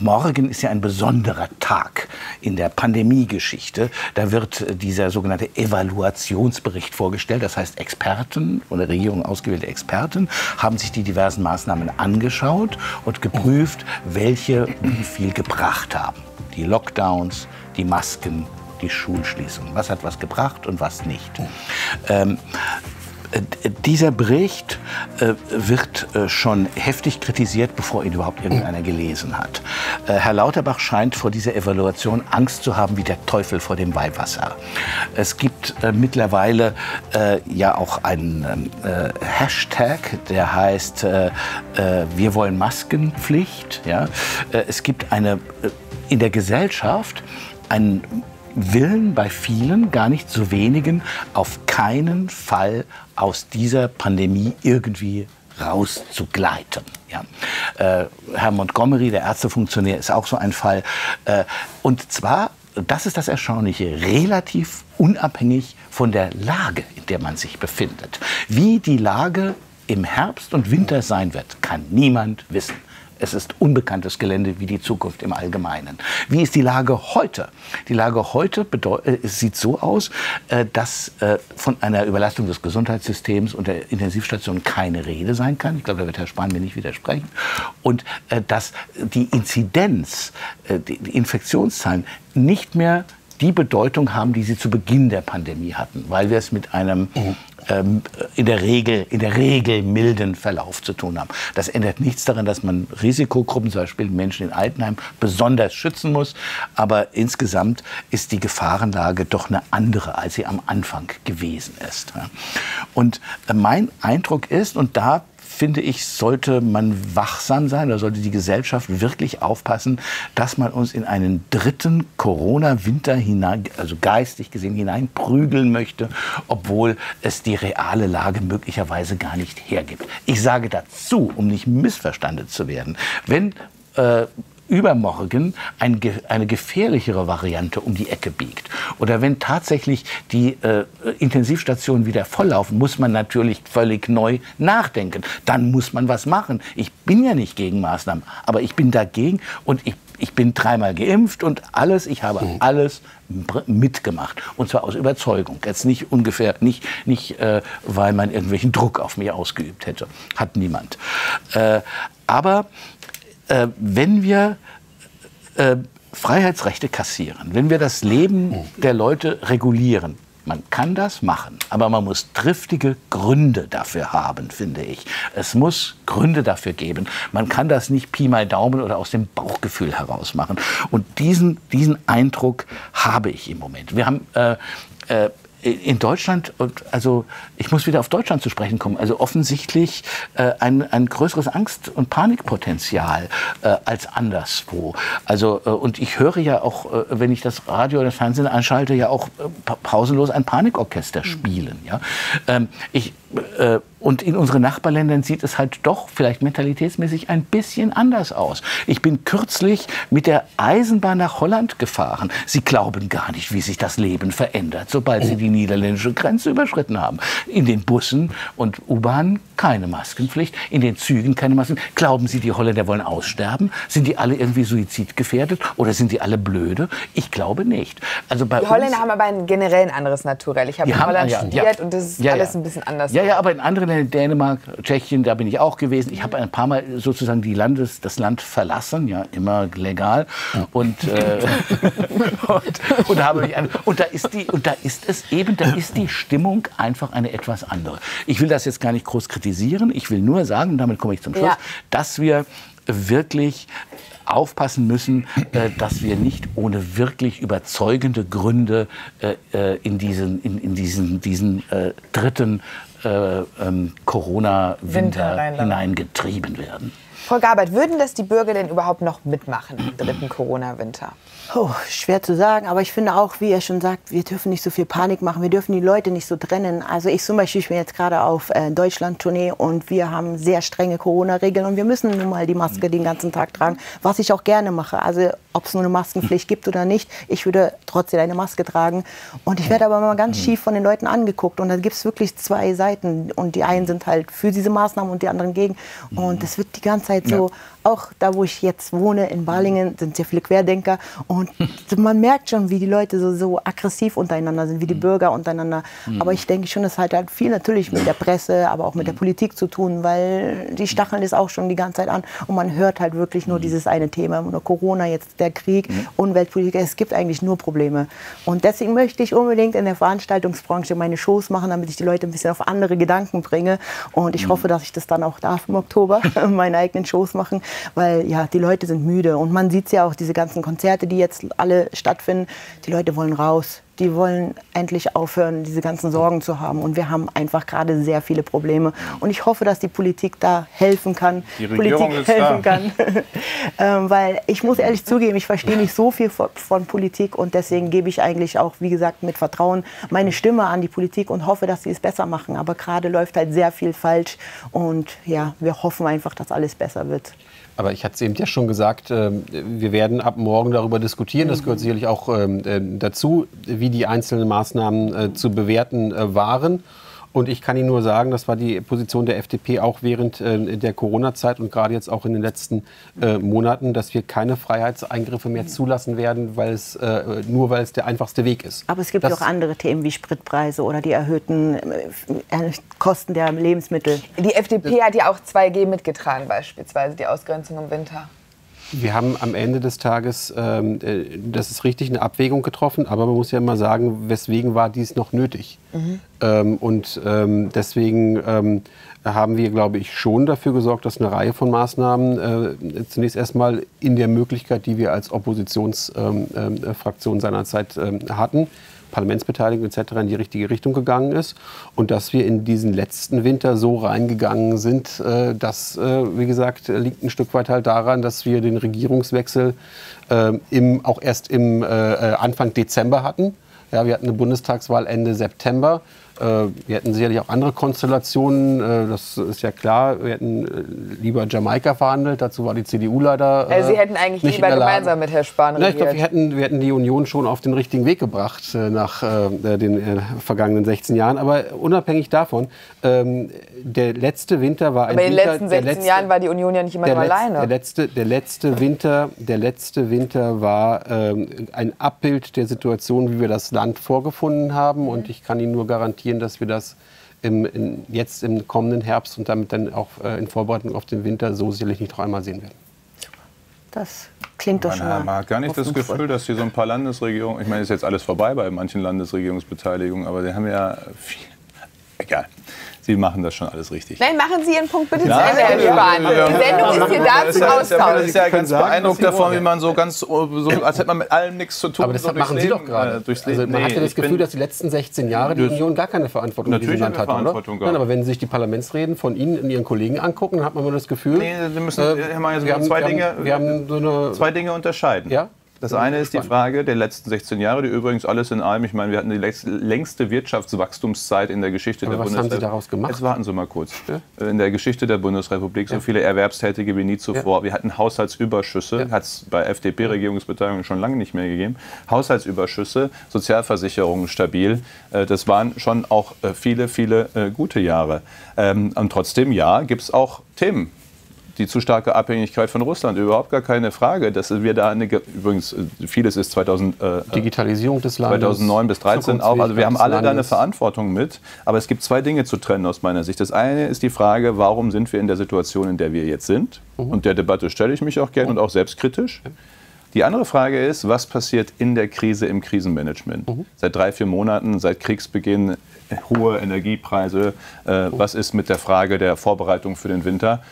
Morgen ist ja ein besonderer Tag in der Pandemiegeschichte. Da wird dieser sogenannte Evaluationsbericht vorgestellt. Das heißt, Experten von der Regierung ausgewählte Experten haben sich die diversen Maßnahmen angeschaut und geprüft, welche wie viel gebracht haben. Die Lockdowns, die Masken, die Schulschließung. Was hat was gebracht und was nicht? Dieser Bericht wird schon heftig kritisiert, bevor ihn überhaupt irgendeiner gelesen hat. Herr Lauterbach scheint vor dieser Evaluation Angst zu haben wie der Teufel vor dem Weihwasser. Es gibt mittlerweile ja auch einen Hashtag, der heißt Wir wollen Maskenpflicht. Ja? Es gibt in der Gesellschaft einen Willen bei vielen, gar nicht so wenigen, auf keinen Fall aus dieser Pandemie irgendwie rauszugleiten. Ja. Herr Montgomery, der Ärztefunktionär, ist auch so ein Fall. Und zwar, das ist das Erstaunliche, relativ unabhängig von der Lage, in der man sich befindet. Wie die Lage im Herbst und Winter sein wird, kann niemand wissen. Es ist unbekanntes Gelände wie die Zukunft im Allgemeinen. Wie ist die Lage heute? Die Lage heute sieht so aus, dass von einer Überlastung des Gesundheitssystems und der Intensivstation keine Rede sein kann. Ich glaube, da wird Herr Spahn mir nicht widersprechen. Und dass die Inzidenz, die Infektionszahlen nicht mehr die Bedeutung haben, die sie zu Beginn der Pandemie hatten, weil wir es mit einem in der Regel milden Verlauf zu tun haben. Das ändert nichts daran, dass man Risikogruppen, zum Beispiel Menschen in Altenheim, besonders schützen muss. Aber insgesamt ist die Gefahrenlage doch eine andere, als sie am Anfang gewesen ist. Und mein Eindruck ist, und da finde ich, sollte man wachsam sein oder sollte die Gesellschaft wirklich aufpassen, dass man uns in einen dritten Corona-Winter hinein, also geistig gesehen, hineinprügeln möchte, obwohl es die reale Lage möglicherweise gar nicht hergibt. Ich sage dazu, um nicht missverstanden zu werden, wenn übermorgen eine gefährlichere Variante um die Ecke biegt oder wenn tatsächlich die Intensivstationen wieder volllaufen, muss man natürlich völlig neu nachdenken. Dann muss man was machen. Ich bin ja nicht gegen Maßnahmen, aber ich bin dagegen und ich bin dreimal geimpft und alles, ich habe alles mitgemacht. Und zwar aus Überzeugung. Jetzt nicht ungefähr, nicht weil man irgendwelchen Druck auf mich ausgeübt hätte. Hat niemand. Aber wenn wir Freiheitsrechte kassieren, wenn wir das Leben der Leute regulieren, man kann das machen, aber man muss triftige Gründe dafür haben, finde ich. Es muss Gründe dafür geben. Man kann das nicht Pi mal Daumen oder aus dem Bauchgefühl heraus machen. Und diesen Eindruck habe ich im Moment. Wir haben in Deutschland, also ich muss wieder auf Deutschland zu sprechen kommen, also offensichtlich ein größeres Angst- und Panikpotenzial als anderswo. Also, und ich höre ja auch, wenn ich das Radio oder das Fernsehen einschalte, ja auch pausenlos ein Panikorchester spielen. Ja? Und in unseren Nachbarländern sieht es halt doch vielleicht mentalitätsmäßig ein bisschen anders aus. Ich bin kürzlich mit der Eisenbahn nach Holland gefahren. Sie glauben gar nicht, wie sich das Leben verändert, sobald sie die niederländische Grenze überschritten haben. In den Bussen und U-Bahnen keine Maskenpflicht, in den Zügen keine Maskenpflicht. Glauben Sie, die Holländer wollen aussterben? Sind die alle irgendwie suizidgefährdet oder sind die alle blöde? Ich glaube nicht. Also bei uns, die Holländer haben aber ein generell ein anderes Naturell. Ich habe in Holland studiert und das ist alles ein bisschen anders. Ja, aber in anderen Ländern, Dänemark, Tschechien, da bin ich auch gewesen. Ich habe ein paar Mal sozusagen das Land verlassen, ja, immer legal. Und, da ist die Stimmung einfach eine etwas andere. Ich will das jetzt gar nicht groß kritisieren. Ich will nur sagen, und damit komme ich zum Schluss, dass wir wirklich aufpassen müssen, dass wir nicht ohne wirklich überzeugende Gründe in diesen dritten Corona-Winter hineingetrieben werden. Frau Gabert, würden das die Bürger denn überhaupt noch mitmachen im dritten Corona-Winter? Oh, schwer zu sagen, aber ich finde auch, wie er schon sagt, wir dürfen nicht so viel Panik machen, wir dürfen die Leute nicht so trennen. Also ich zum Beispiel, ich bin jetzt gerade auf Deutschland-Tournee und wir haben sehr strenge Corona-Regeln und wir müssen nun mal die Maske den ganzen Tag tragen, was ich auch gerne mache. Also ob es nur eine Maskenpflicht gibt oder nicht, ich würde trotzdem eine Maske tragen. Und ich werde aber mal ganz schief von den Leuten angeguckt und da gibt es wirklich zwei Seiten und die einen sind halt für diese Maßnahmen und die anderen gegen. Und das wird die ganze Zeit so Auch da, wo ich jetzt wohne, in Balingen, sind sehr viele Querdenker. Und man merkt schon, wie die Leute so aggressiv untereinander sind, wie die Bürger untereinander. Aber ich denke schon, das hat halt viel natürlich mit der Presse, aber auch mit der Politik zu tun, weil die stacheln das auch schon die ganze Zeit an. Und man hört halt wirklich nur dieses eine Thema. Nur Corona, jetzt der Krieg, Umweltpolitik. Es gibt eigentlich nur Probleme. Und deswegen möchte ich unbedingt in der Veranstaltungsbranche meine Shows machen, damit ich die Leute ein bisschen auf andere Gedanken bringe. Und ich hoffe, dass ich das dann auch darf im Oktober, meine eigenen Shows machen. Weil ja, die Leute sind müde und man sieht es ja auch, diese ganzen Konzerte, die jetzt alle stattfinden, die Leute wollen raus, die wollen endlich aufhören, diese ganzen Sorgen zu haben, und wir haben einfach gerade sehr viele Probleme und ich hoffe, dass die Politik da helfen kann, die Regierung helfen kann, weil ich muss ehrlich zugeben, ich verstehe nicht so viel von Politik und deswegen gebe ich eigentlich auch, wie gesagt, mit Vertrauen meine Stimme an die Politik und hoffe, dass sie es besser machen, aber gerade läuft halt sehr viel falsch und ja, wir hoffen einfach, dass alles besser wird. Aber ich hatte es eben ja schon gesagt, wir werden ab morgen darüber diskutieren, das gehört sicherlich auch dazu, wie die einzelnen Maßnahmen zu bewerten waren. Und ich kann Ihnen nur sagen, das war die Position der FDP auch während der Corona-Zeit und gerade jetzt auch in den letzten Monaten, dass wir keine Freiheitseingriffe mehr zulassen werden, weil es, nur weil es der einfachste Weg ist. Aber es gibt auch andere Themen wie Spritpreise oder die erhöhten Kosten der Lebensmittel. Die FDP hat ja auch 2G mitgetragen, beispielsweise die Ausgrenzung im Winter. Wir haben am Ende des Tages, das ist richtig, eine Abwägung getroffen, aber man muss ja immer sagen, weswegen war dies noch nötig? Deswegen haben wir, glaube ich, schon dafür gesorgt, dass eine Reihe von Maßnahmen zunächst erstmal in der Möglichkeit, die wir als Oppositionsfraktion seinerzeit hatten, Parlamentsbeteiligung etc. in die richtige Richtung gegangen ist und dass wir in diesen letzten Winter so reingegangen sind, das, wie gesagt, liegt ein Stück weit halt daran, dass wir den Regierungswechsel auch erst im Anfang Dezember hatten. Ja, wir hatten eine Bundestagswahl Ende September. Wir hätten sicherlich auch andere Konstellationen, das ist ja klar. Wir hätten lieber Jamaika verhandelt, dazu war die CDU leider Sie hätten eigentlich nicht lieber gemeinsam mit Herrn Spahn regiert. Nein, ich glaube, wir hätten die Union schon auf den richtigen Weg gebracht nach den vergangenen 16 Jahren. Aber unabhängig davon, der letzte Winter war ein Winter... Aber in den letzten 16 Jahren war die Union ja nicht immer alleine. Der letzte Winter war ein Abbild der Situation, wie wir das Land vorgefunden haben. Und ich kann Ihnen nur garantieren, dass wir das jetzt im kommenden Herbst und damit dann auch in Vorbereitung auf den Winter so sicherlich nicht noch einmal sehen werden. Das klingt doch schon mal. Man hat gar nicht das Gefühl, dass hier so ein paar Landesregierungen, ich meine, ist jetzt alles vorbei bei manchen Landesregierungsbeteiligungen, aber die haben ja viel, egal. Sie machen das schon alles richtig. Nein, machen Sie Ihren Punkt bitte zu Ende, Herr Spahn. Die Sendung ist hier da zum Austausch. Ich bin ja ganz beeindruckt davon, wie man so ganz, als hätte man mit allem nichts zu tun. Aber das machen Sie doch gerade. Also man hat ja das Gefühl, dass die letzten 16 Jahre die Union gar keine Verantwortung in diesem Land hat, oder? Nein, aber wenn Sie sich die Parlamentsreden von Ihnen und Ihren Kollegen angucken, dann hat man immer das Gefühl... Nee, wir haben zwei Dinge unterscheiden. Ja? Das eine ist die Frage der letzten 16 Jahre, die übrigens alles in allem, ich meine, wir hatten die längste Wirtschaftswachstumszeit in der Geschichte der Bundesrepublik. Was haben Sie daraus gemacht? Jetzt warten Sie mal kurz. Ja. In der Geschichte der Bundesrepublik so viele Erwerbstätige wie nie zuvor. Ja. Wir hatten Haushaltsüberschüsse, hat es bei FDP-Regierungsbeteiligung schon lange nicht mehr gegeben. Haushaltsüberschüsse, Sozialversicherungen stabil. Das waren schon auch viele, viele gute Jahre. Und trotzdem, ja, gibt es auch Themen. Die zu starke Abhängigkeit von Russland, überhaupt gar keine Frage, dass wir da eine, übrigens vieles ist Digitalisierung des Landes, 2009 bis 2013 auch, also wir haben alle da eine Verantwortung mit, aber es gibt zwei Dinge zu trennen aus meiner Sicht. Das eine ist die Frage, warum sind wir in der Situation, in der wir jetzt sind, und der Debatte stelle ich mich auch gern und auch selbstkritisch. Die andere Frage ist, was passiert in der Krise im Krisenmanagement? Seit 3, 4 Monaten, seit Kriegsbeginn, hohe Energiepreise. Was ist mit der Frage der Vorbereitung für den Winter?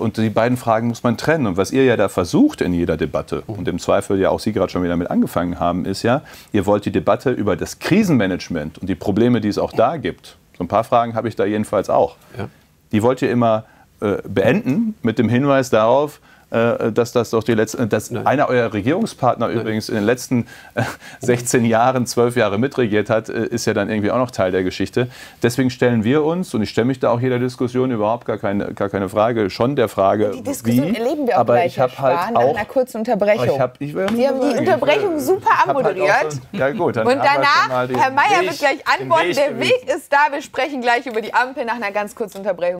Und die beiden Fragen muss man trennen. Und was ihr ja da versucht in jeder Debatte, und im Zweifel ja auch Sie gerade schon wieder mit angefangen haben, ist ja, ihr wollt die Debatte über das Krisenmanagement und die Probleme, die es auch da gibt. So ein paar Fragen habe ich da jedenfalls auch. Die wollt ihr immer beenden mit dem Hinweis darauf, dass das doch die letzten, dass einer eurer Regierungspartner übrigens in den letzten 16 Jahren 12 Jahre mitregiert hat, ist ja dann irgendwie auch noch Teil der Geschichte. Deswegen stellen wir uns, und ich stelle mich da auch jeder Diskussion überhaupt gar keine Frage, schon der Frage, die Diskussion erleben wir auch aber gleich, ich habe halt auch nach einer kurzen Unterbrechung. Ich habe die Unterbrechung super anmoderiert. Und danach, Herr Mayer wird gleich antworten, der Weg ist da, wir sprechen gleich über die Ampel nach einer ganz kurzen Unterbrechung.